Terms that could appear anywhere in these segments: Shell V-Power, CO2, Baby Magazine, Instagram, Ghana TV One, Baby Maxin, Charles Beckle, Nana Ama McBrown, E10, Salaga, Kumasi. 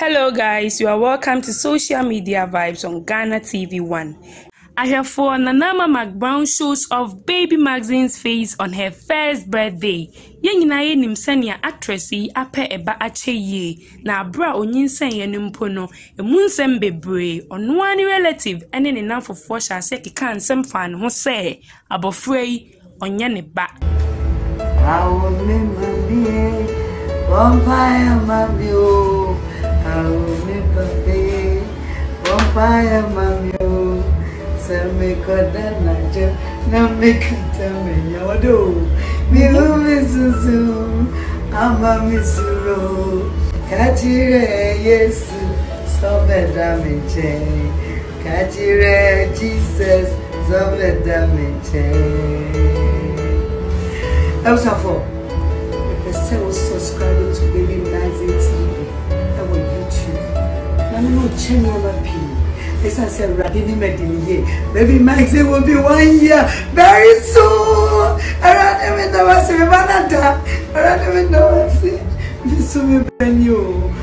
Hello guys, you are welcome to Social Media Vibes on Ghana TV One. I have for Nana Ama McBrown shows of Baby Maxine's face on her first birthday. Yenina yenim senior actress yi ape eba ache ye na abra onyinsen yenimpo no emunsem bebre ono ani relative ene ne nanfofo sha se keka nsem fan ho se abofra yi onye ne ba. I will never be vampire mommy oh. I will never be vampire mommy oh. Tell me God that I just now make it tell me you do. Me who miss you, I'm a miss you. Katire yes, so better me change. Katire Jesus, so better me change. Also for the people subscribing to Baby Magazine. I'm not changing my pee. This is a Baby Magazine. Baby Magazine will be 1 year very soon. Around the window, I see Banana. Around the window, I see this will be brand new.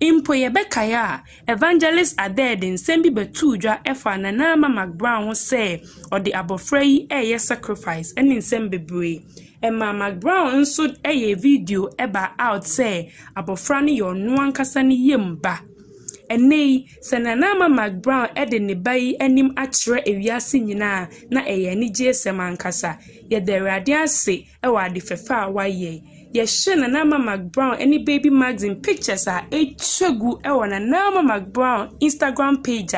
In Poyebekaya, evangelists are dead in Sembi Betudra Efa Nana Ama McBrown say or the abofrei aye sacrifice and in Sembi Bui. Emma McBrown so a video eba out say abofrani your nuankasani yemba. And nay, Nana Ama McBrown edeni bayi enim achre ewiasi nyina na eye ni jesemankasa. Ye the radiance ewa di fefa waye. Yeshe Nana Ama McBrown any Baby Magazine pictures are a chugu ewa Nana Ama McBrown Instagram page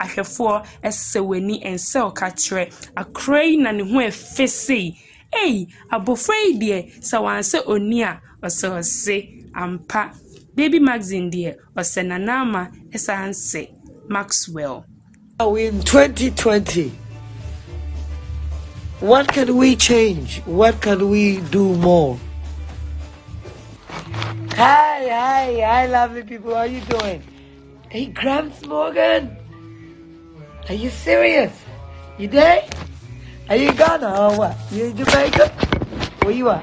ahefo eseweni ensel katre a cray na ni hwe fese. Hey, abofrei dear, so answer onia or so say ampa. Baby Maxin dear or senanama as answer Maxwell. Oh, in 2020. What can we change? What can we do more? Hi, lovely people. How are you doing? Hey, Gramps Morgan. Are you serious? You there? Are you Ghana or what? You in Jamaica? Where you are?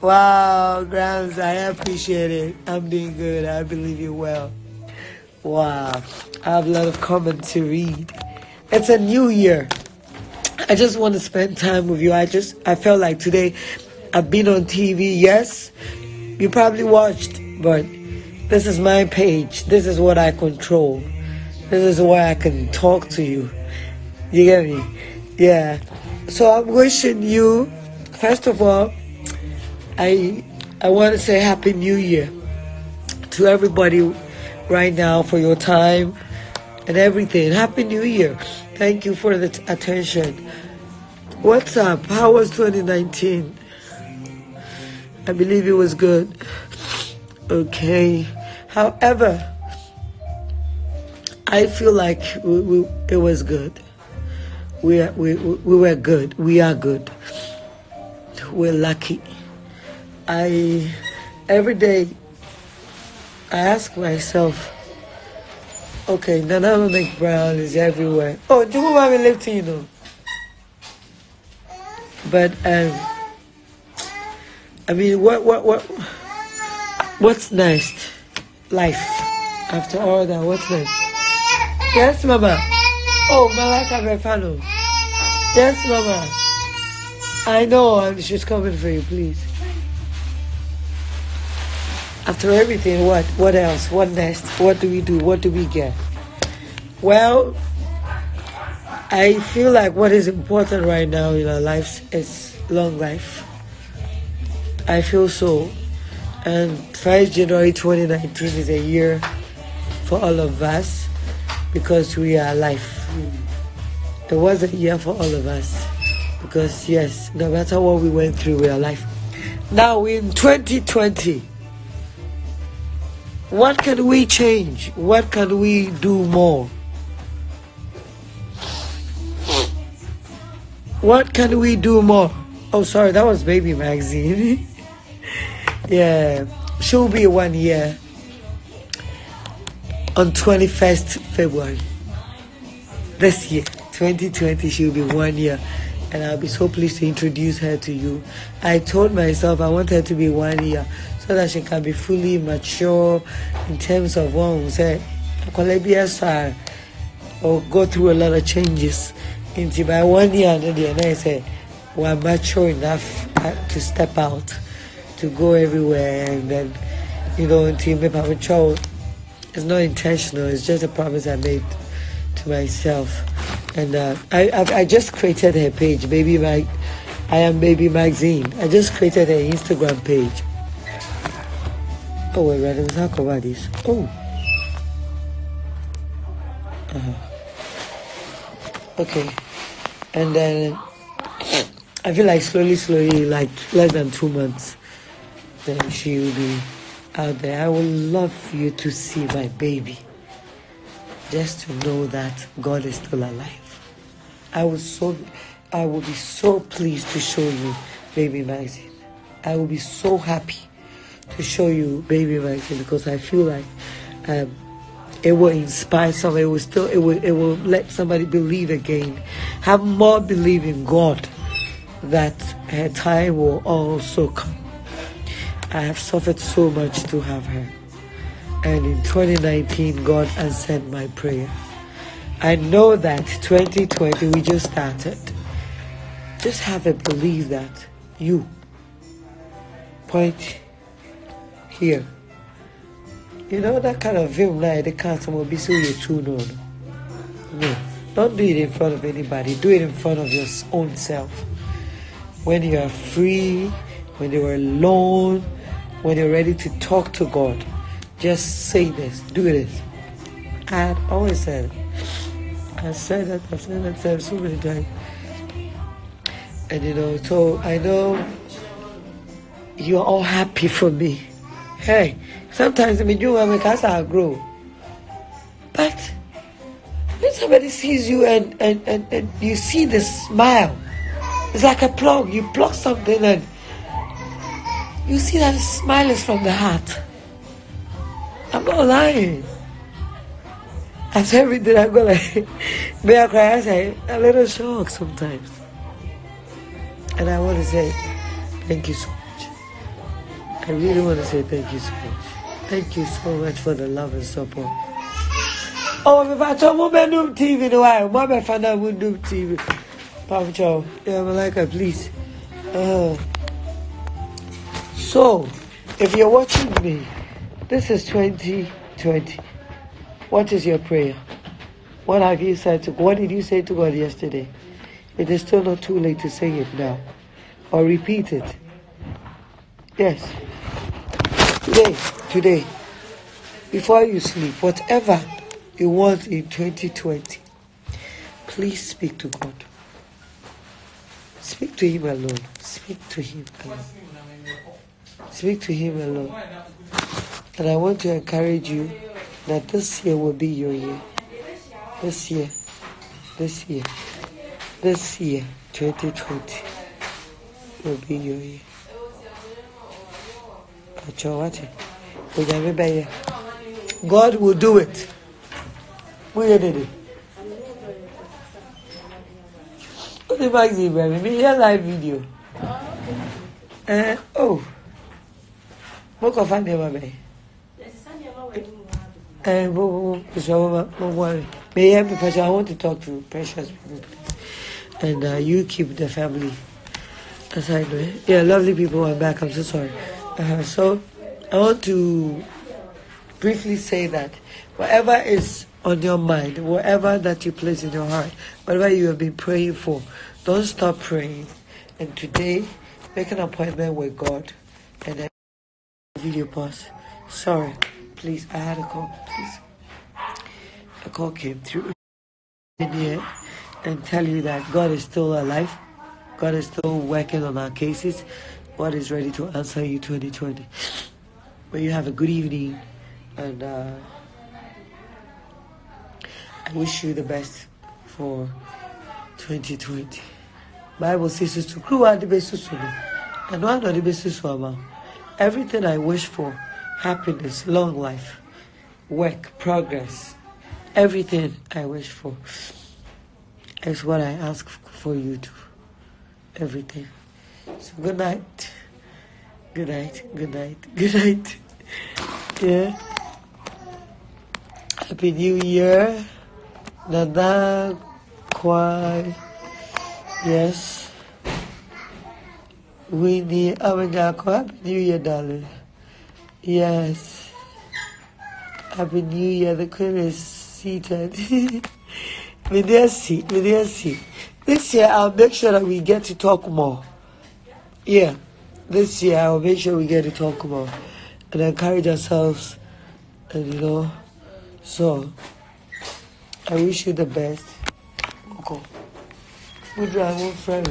Wow, Gramps, I appreciate it. I'm doing good. I believe you well. Wow. I have a lot of comments to read. It's a new year. I just want to spend time with you. I felt like today I've been on TV, yes. You probably watched, but this is my page. This is what I control. This is where I can talk to you. You get me? Yeah. So I'm wishing you, first of all, I want to say Happy New Year to everybody right now for your time and everything. Happy New Year. Thank you for the attention. What's up? How was 2019? I believe it was good. Okay. However, I feel like it was good. We were good. We are good. We're lucky. Every day, I ask myself, okay, Nana Ama McBrown is everywhere. Oh, do you want me to live to you know? But I mean, what's next? Life. After all that, what's next? Yes, Mama. Oh, Malaka Refano. Yes, Mama. I know, and she's coming for you, please. After everything, what else? What next? What do we do? What do we get? Well, I feel like what is important right now in our lives is long life. I feel so. And 1st January 2019 is a year for all of us because we are alive. It was a year for all of us because, yes, no matter what we went through, we are alive. Now we're in 2020. What can we change? What can we do more? What can we do more? Oh, sorry, that was Baby Magazine. Yeah, she'll be 1 year on 21st February this year, 2020. She'll be 1 year, and I'll be so pleased to introduce her to you. I told myself I want her to be 1 year, so that she can be fully mature in terms of one say or go through a lot of changes. Until by 1 year and I say we are mature enough to step out, to go everywhere, and then you know until maybe I'm mature. It's not intentional. It's just a promise I made to myself, and I just created her page, Baby Mag. I am Baby Magazine. I just created her Instagram page. Oh wait, let me talk about this. Oh. Okay, and then I feel like slowly, like less than 2 months, then she will be out there. I would love for you to see my baby, just to know that God is still alive. I would be so pleased to show you Baby Maxin. I will be so happy to show you Baby Maxin, because I feel like it will inspire somebody. It will let somebody believe again, have more belief in God, that her time will also come. I have suffered so much to have her. And in 2019, God answered my prayer. I know that 2020, we just started. Just have a belief that you, point here. You know, that kind of film like the council will be so you too known. No, don't do it in front of anybody. Do it in front of your own self. When you are free, when you are alone, when you're ready to talk to God, just say this, do this. I always said it. I've said that so many times. And you know, so I know you're all happy for me. Hey, sometimes I mean, you and my casa grow. But when somebody sees you and you see the smile, it's like a plug. You plug something and you see that the smile is from the heart. I'm not lying. After everything I go like, may I cry? I say, a little shocked sometimes. And I want to say, thank you so much. I really want to say thank you so much. Thank you so much for the love and support. Oh, if I told my new TV, no, I might find out what new TV. Papa Chow, yeah, I'm like a please. So, if you're watching me, this is 2020. What is your prayer? What have you said to God? What did you say to God yesterday? It is still not too late to say it now. Or repeat it. Yes. Today, before you sleep, whatever you want in 2020, please speak to God. Speak to Him alone. Speak to Him alone. Speak to Him alone. And I want to encourage you that this year will be your year. This year, 2020, will be your year. God will do it. We did it. What the magazine, baby? Me here live video. Oh. What can I do? I want to talk to precious people, and you keep the family aside. Yeah, lovely people are back. I'm so sorry. So I want to briefly say that whatever is on your mind, whatever that you place in your heart, whatever you have been praying for, don't stop praying. And today, make an appointment with God. And then video pause. Sorry. Please, I had a call, please. A call came through in here and tell you that God is still alive. God is still working on our cases. God is ready to answer you 2020. But you have a good evening, and I wish you the best for 2020. Bible says to crew out the basis of me. And one of the basis of me. Everything I wish for. Happiness, long life, work, progress, everything I wish for is what I ask for you to. Everything. So good night. Good night, good night, good night. Yeah. Happy New Year. Nana Kwai. Yes. We need Happy New Year, darling. Yes. Happy New Year. The Queen is seated. This year I'll make sure that we get to talk more. Yeah. This year, I'll make sure we get to talk about and encourage ourselves, and you know. So, I wish you the best. Okay. Would you have one friend?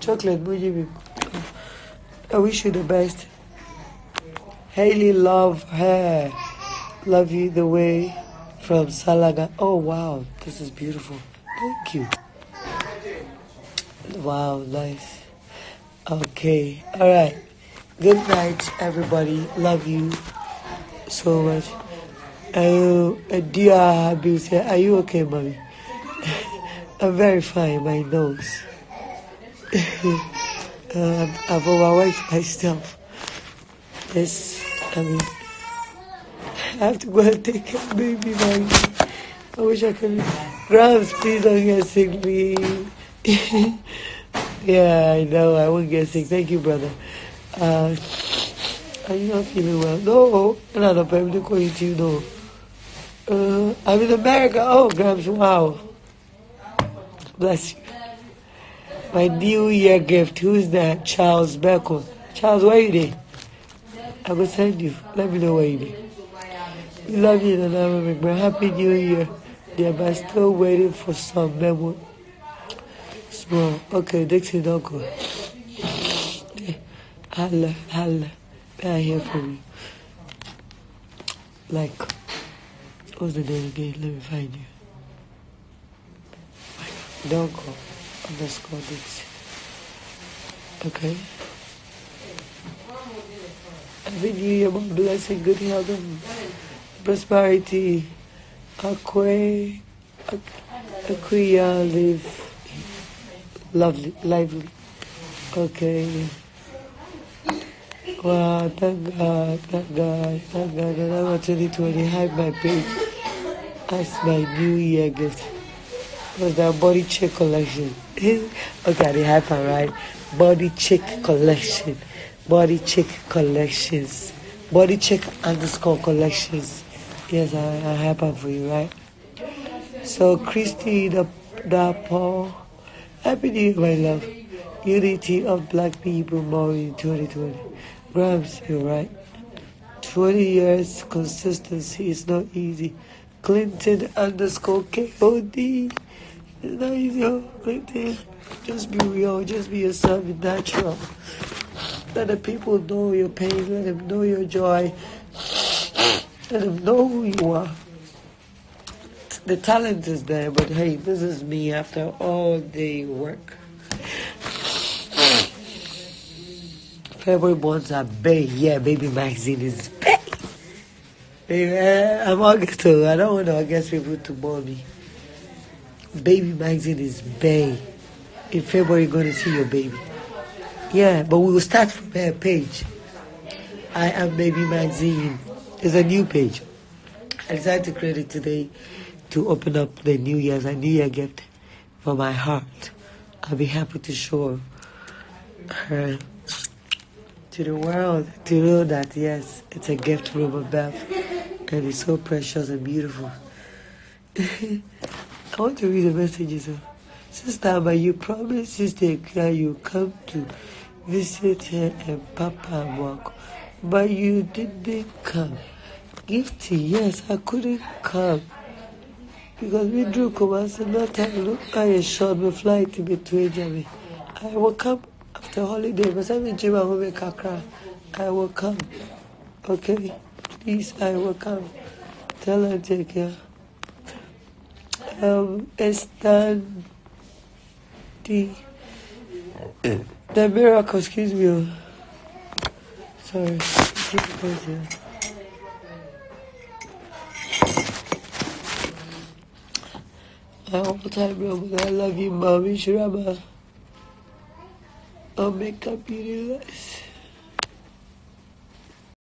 Chocolate, would you be? I wish you the best. Haley, love her. Love you the way from Salaga. Oh, wow. This is beautiful. Thank you. Wow, nice. Okay, all right. Good night, everybody. Love you so much. Dear, are you okay, mommy? I'm very fine. My nose. I've overworked myself. Yes, I mean, I have to go and take care of baby, mommy. I wish I could. Grams, please don't get sick, please. Yeah, I know. I won't get sick. Thank you, brother. Are you not feeling well? No. No. I'm in America. Oh, Grams, wow. Bless you. My New Year gift. Who's that? Charles Beckle. Charles, where are you there? I will send you. Let me know where you there. We love you, Nana Ama McBrown. Happy New Year. Yeah, but I'm still waiting for some memo. Small. Okay, Dixie, don't go. Holla. I hear from you. Like, what's the name again? Let me find you. Don't go. Underscore Dixie. Okay. Happy New Year, more blessing, good health, and prosperity. Aquia live. Lovely, lively. Okay. Wow, thank God. November 2020, hide my page. That's my New Year gift. It was that body check collection. Okay, they have her right. Body check collection. Body check collections. Body check underscore collections. Yes, I have her for you, right? So, Christy, the Paul. Happy New Year, my love. Unity of Black people, more in 2020. Grams, you're right. 20 years consistency is not easy. Clinton underscore KOD. It's not easy, Clinton. Just be real. Just be yourself. Be natural. Let the people know your pain. Let them know your joy. Let them know who you are. The talent is there, but hey, this is me after all the work. February bonds are bay. Yeah, Baby Magazine is bay. Baby, I'm August, so I don't want to August people to bore me. Baby Magazine is bay. In February, you're going to see your baby. Yeah, but we will start from her page. I am Baby Magazine. It's a new page. I decided to create it today. To open up the New Year's, a New Year gift for my heart. I'll be happy to show her to the world to know that, yes, it's a gift from above and it's so precious and beautiful. I want to read the messages. Sister, but you promised Sister Kia you come to visit her and Papa walk, but you didn't come. Gifty, yes, I couldn't come. Because we drew Kumasi, no time, I short my flight to be to Germany. I will come after holiday, but I'm in Jima home Kakra. I will come. Okay? Please, I will come. Tell her, take care. The miracle, excuse me. Sorry. I love you, mommy. Shrama. I'll make up beauty less.